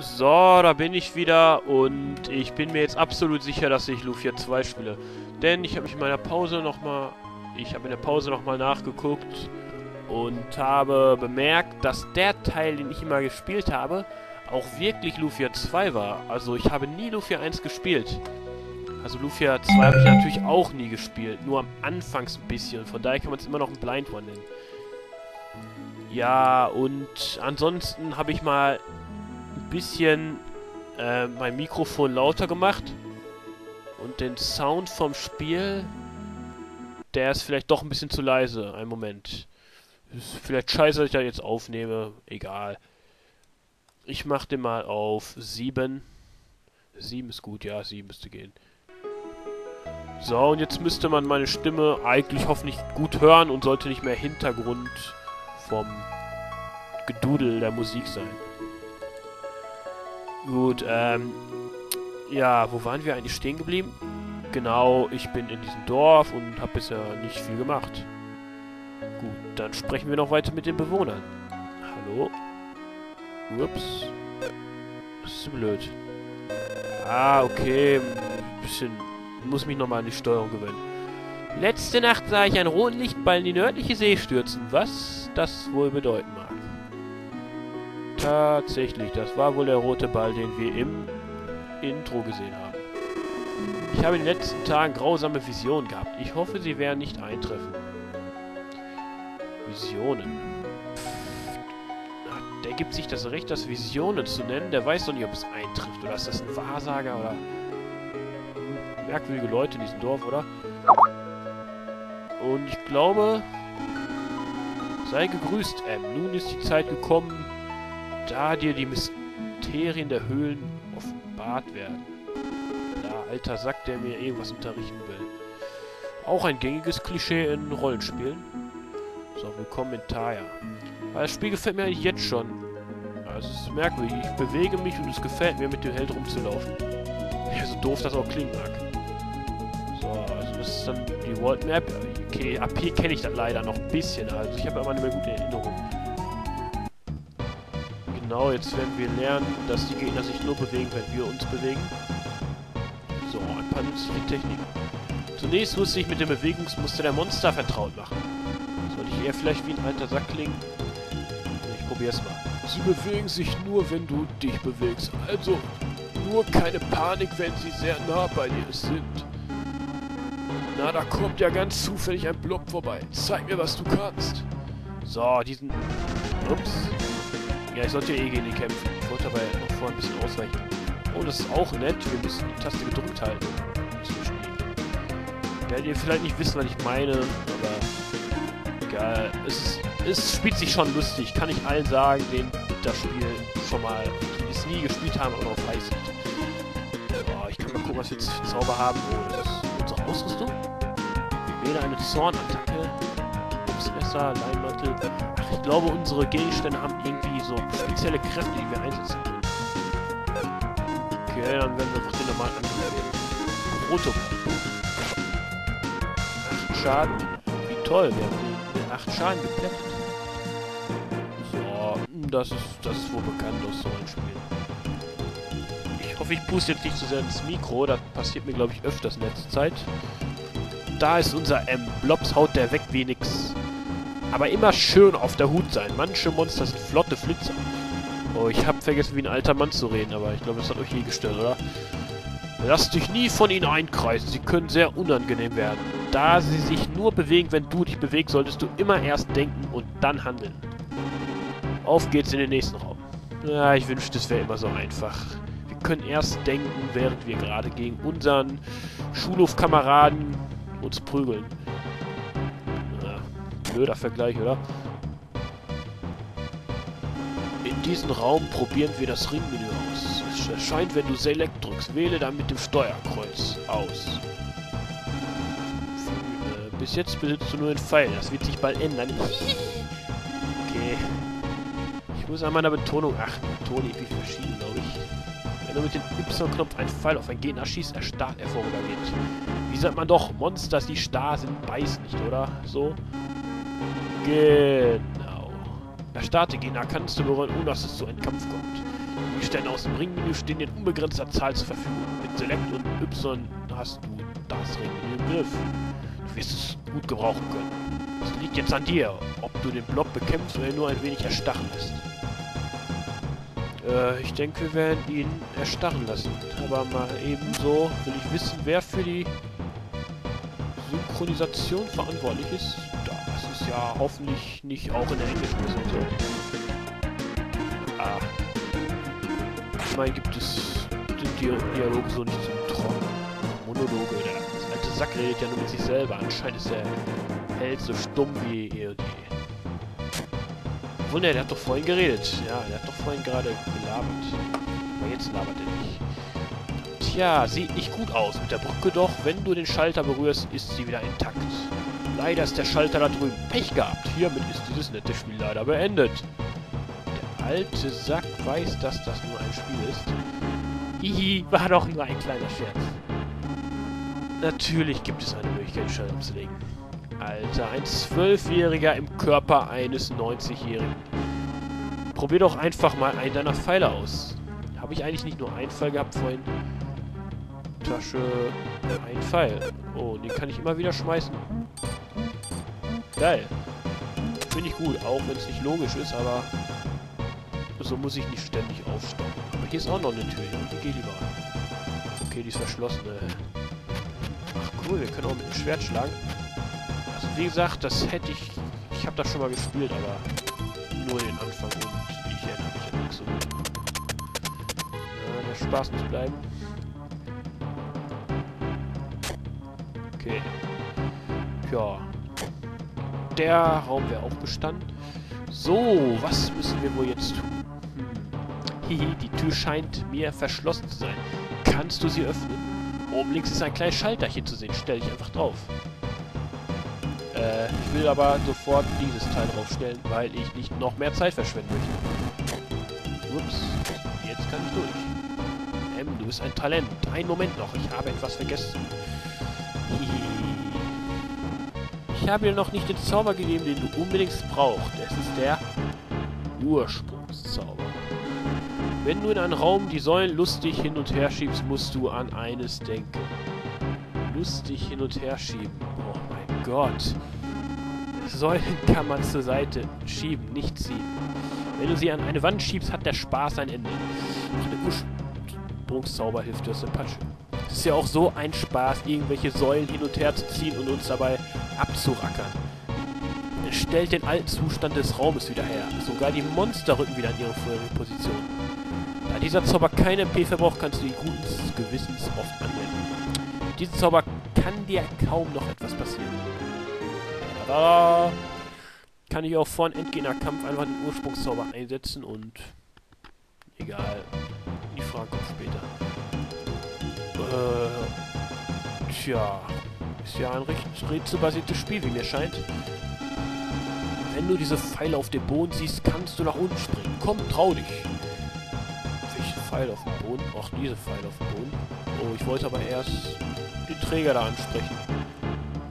So, da bin ich wieder und ich bin mir jetzt absolut sicher, dass ich Lufia 2 spiele. Denn ich habe mich in meiner Pause nochmal... Ich habe in der Pause nochmal nachgeguckt und habe bemerkt, dass der Teil, den ich immer gespielt habe, auch wirklich Lufia 2 war. Also ich habe nie Lufia 1 gespielt. Also Lufia 2 habe ich natürlich auch nie gespielt, nur am Anfang ein bisschen. Von daher kann man es immer noch ein Blind One nennen. Ja, und ansonsten habe ich mal ein bisschen mein Mikrofon lauter gemacht. Und den Sound vom Spiel, der ist vielleicht doch ein bisschen zu leise. Einen Moment. Ist vielleicht scheiße, dass ich da jetzt aufnehme. Egal. Ich mach den mal auf 7. 7 ist gut, ja, 7 müsste gehen. So, und jetzt müsste man meine Stimme eigentlich hoffentlich gut hören und sollte nicht mehr Hintergrund vom Gedudel der Musik sein. Gut, ja, wo waren wir eigentlich stehen geblieben? Genau, ich bin in diesem Dorf und habe bisher nicht viel gemacht. Gut, dann sprechen wir noch weiter mit den Bewohnern. Hallo? Ups. Das ist blöd. Ah, okay. Ein bisschen. Ich muss mich nochmal an die Steuerung gewöhnen. Letzte Nacht sah ich einen roten Lichtball in die nördliche See stürzen. Was das wohl bedeuten mag. Tatsächlich, das war wohl der rote Ball, den wir im Intro gesehen haben. Ich habe in den letzten Tagen grausame Visionen gehabt. Ich hoffe, sie werden nicht eintreffen. Visionen. Pff, der gibt sich das Recht, das Visionen zu nennen. Der weiß doch nicht, ob es eintrifft. Oder ist das ein Wahrsager? Oder merkwürdige Leute in diesem Dorf, oder? Und ich glaube... Sei gegrüßt, M. Nun ist die Zeit gekommen, da dir die Mysterien der Höhlen offenbart werden. Ja, alter Sack, der mir irgendwas unterrichten will. Auch ein gängiges Klischee in Rollenspielen. So, willkommen in Thaya. Das Spiel gefällt mir eigentlich jetzt schon. Also, es ist merkwürdig. Ich bewege mich und es gefällt mir, mit dem Held rumzulaufen. Ja, so doof das auch klingen mag. So, also das ist dann die World Map. Okay, ab hier kenne ich das leider noch ein bisschen. Also, ich habe immer eine gute Erinnerung. Genau, jetzt werden wir lernen, dass die Gegner sich nur bewegen, wenn wir uns bewegen. So, ein paar nützliche Techniken. Zunächst musste ich mit dem Bewegungsmuster der Monster vertraut machen. Sollte ich eher vielleicht wie ein alter Sack klingen? Ich probier's mal. Sie bewegen sich nur, wenn du dich bewegst. Also, nur keine Panik, wenn sie sehr nah bei dir sind. Na, da kommt ja ganz zufällig ein Blob vorbei. Zeig mir, was du kannst. So, diesen... Ups... Ja, ich sollte eh gegen die kämpfen. Ich wollte dabei noch vorhin ein bisschen ausweichen. Oh, das ist auch nett. Wir müssen die Taste gedrückt halten. Werdet ihr vielleicht nicht wissen, was ich meine, aber egal. Es spielt sich schon lustig. Kann ich allen sagen, denen das Spiel schon mal, die es nie gespielt haben, aber noch weiß nicht. Oh, ich kann mal gucken, was wir jetzt für Zauber haben. Oh, das ist unsere Ausrüstung. Wähle eine Zornattacke. Obstmesser, Leinmantel. Ach, ich glaube, unsere Gegenstände haben irgendwie so spezielle Kräfte, die wir einsetzen können. Okay, dann werden wir einfach den normalen Angriff nehmen. Protoblob. 8 Schaden. Wie toll, wir haben den 8 Schaden geplättet. So, das ist wohl bekannt aus so einem Spiel. Ich hoffe, ich puste jetzt nicht zu sehr ins Mikro. Das passiert mir, glaube ich, öfters in letzter Zeit. Da ist unser M. Blobs haut der weg wie nix. Aber immer schön auf der Hut sein. Manche Monster sind flotte Flitzer. Oh, ich hab vergessen, wie ein alter Mann zu reden, aber ich glaube, das hat euch je gestört, oder? Lass dich nie von ihnen einkreisen. Sie können sehr unangenehm werden. Da sie sich nur bewegen, wenn du dich bewegst, solltest du immer erst denken und dann handeln. Auf geht's in den nächsten Raum. Ja, ich wünschte, es wäre immer so einfach. Wir können erst denken, während wir gerade gegen unseren Schulhofkameraden uns prügeln. Blöder Vergleich, oder? In diesem Raum probieren wir das Ringmenü aus. Es erscheint, wenn du Select drückst. Wähle dann mit dem Steuerkreuz aus. Bis jetzt besitzt du nur den Pfeil. Das wird sich bald ändern. Okay. Ich muss an meiner Betonung achten. Toni, wie verschieden, glaube ich. Wenn du mit dem Y-Knopf einen Pfeil auf einen Gegner schießt, erstarrt er vorübergehend. Wie sagt man doch? Monster, die starr sind, beißen nicht, oder? So. Genau. Erstarrte Gegner kannst du berühren, ohne dass es zu einem Kampf kommt. Die Sterne aus dem Ringmenü stehen in unbegrenzter Zahl zur Verfügung. Mit Select und Y hast du das Ringmenü im Griff. Du wirst es gut gebrauchen können. Es liegt jetzt an dir, ob du den Blob bekämpfst oder nur ein wenig erstarren lässt. Ich denke, wir werden ihn erstarren lassen. Aber mal ebenso will ich wissen, wer für die Synchronisation verantwortlich ist. Das ist ja hoffentlich nicht auch in der englischen Version. Ah. Ich meine, gibt es Dialoge so nicht zum Trocken. Monologe, der alte Sack redet ja nur mit sich selber. Anscheinend ist der Held so stumm wie ihr. Wunder, der hat doch vorhin geredet. Ja, der hat doch vorhin gerade gelabert. Aber jetzt labert er nicht. Tja, sieht nicht gut aus mit der Brücke, doch wenn du den Schalter berührst, ist sie wieder intakt. Leider ist der Schalter da drüben. Pech gehabt. Hiermit ist dieses nette Spiel leider beendet. Der alte Sack weiß, dass das nur ein Spiel ist. Hihi, war doch nur ein kleiner Scherz. Natürlich gibt es eine Möglichkeit, den Schalter umzulegen. Alter, ein 12-Jähriger im Körper eines 90-Jährigen. Probier doch einfach mal einen deiner Pfeile aus. Habe ich eigentlich nicht nur einen Pfeil gehabt vorhin? Tasche, ein Pfeil. Oh, den kann ich immer wieder schmeißen. Geil. Finde ich gut, auch wenn es nicht logisch ist, aber so muss ich nicht ständig aufstauen. Aber hier ist auch noch eine Tür, die geht lieber rein. Okay, die ist verschlossen. Ach cool, wir können auch mit dem Schwert schlagen. Wie gesagt, das hätte ich... Ich habe das schon mal gespielt, aber nur den Anfang und ich erinnere mich an nichts so gut. Ja, der Spaß muss bleiben. Okay. Ja. Der Raum wäre auch bestanden. So, was müssen wir wohl jetzt tun? Hihi, die Tür scheint mir verschlossen zu sein. Kannst du sie öffnen? Oben links ist ein kleines Schalterchen zu sehen. Stell dich einfach drauf. Ich will aber sofort dieses Teil draufstellen, weil ich nicht noch mehr Zeit verschwenden möchte. Ups, jetzt kann ich durch. Du bist ein Talent. Einen Moment noch, ich habe etwas vergessen. Ich habe dir noch nicht den Zauber gegeben, den du unbedingt brauchst. Es ist der Ursprungszauber. Wenn du in einem Raum die Säulen lustig hin und her schiebst, musst du an eines denken. Lustig hin und her schieben. Oh mein Gott. Säulen kann man zur Seite schieben, nicht ziehen. Wenn du sie an eine Wand schiebst, hat der Spaß ein Ende. Der Ursprungszauber hilft dir aus der Patsche. Es ist ja auch so ein Spaß, irgendwelche Säulen hin und her zu ziehen und uns dabei abzurackern. Es stellt den alten Zustand des Raumes wieder her. Sogar die Monster rücken wieder an ihre vorherige Position. Da dieser Zauber keine MP verbraucht, kannst du ihn guten Gewissens oft anwenden. Mit diesem Zauber kann dir kaum noch etwas passieren. Tada! Kann ich auch vor einem Endgegnerkampf einfach den Ursprungszauber einsetzen und... Egal. Die Frage kommt später. Tja, ist ja ein recht rätselbasiertes Spiel, wie mir scheint. Wenn du diese Pfeile auf dem Boden siehst, kannst du nach unten springen. Komm, trau dich. Welche Pfeile auf dem Boden? Auch diese Pfeile auf dem Boden. Oh, ich wollte aber erst die Träger da ansprechen.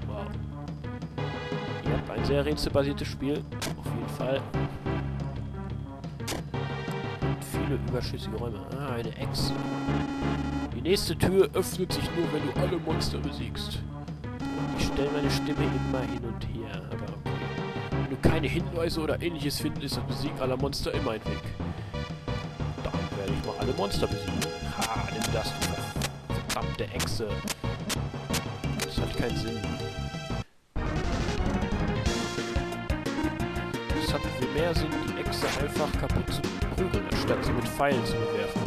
Wow. Ihr habt ein sehr rätselbasiertes Spiel. Auf jeden Fall. Und viele überschüssige Räume. Ah, eine Echse. Die nächste Tür öffnet sich nur, wenn du alle Monster besiegst. Ich stelle meine Stimme immer hin und her, aber okay. Wenn du keine Hinweise oder ähnliches findest, ist das Besiegen aller Monster immer ein Weg. Dann werde ich mal alle Monster besiegen. Ha, nimm das, du verdammte Echse. Das hat keinen Sinn. Es hat viel mehr Sinn, die Echse einfach kaputt zu prügeln, anstatt sie mit Pfeilen zu bewerfen.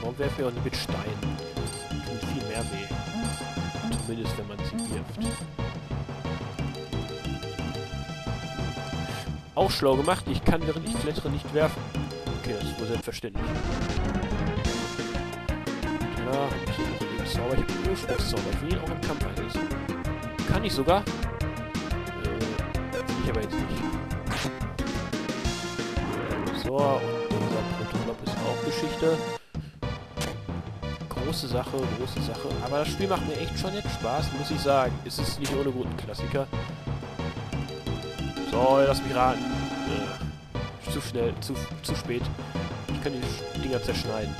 Warum werfen wir auch nicht mit Steinen? Tut viel mehr weh. Zumindest wenn man sie wirft. Auch schlau gemacht, ich kann während ich klettere nicht werfen. Okay, das ist wohl selbstverständlich. Ja, ich habe den Zauber, ich habe den Ursprungszauber. Ich will ihn auch im Kampf einsetzen. Kann ich sogar? Ich aber jetzt nicht. So, und dieser Protoblob ist auch Geschichte. Große Sache, aber das Spiel macht mir echt schon jetzt Spaß, muss ich sagen. Es ist nicht ohne guten Klassiker. So, lass mich raten. Zu schnell, zu spät. Ich kann die Dinger zerschneiden.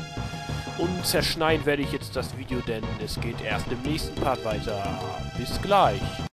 Und zerschneiden werde ich jetzt das Video, denn es geht erst im nächsten Part weiter. Bis gleich.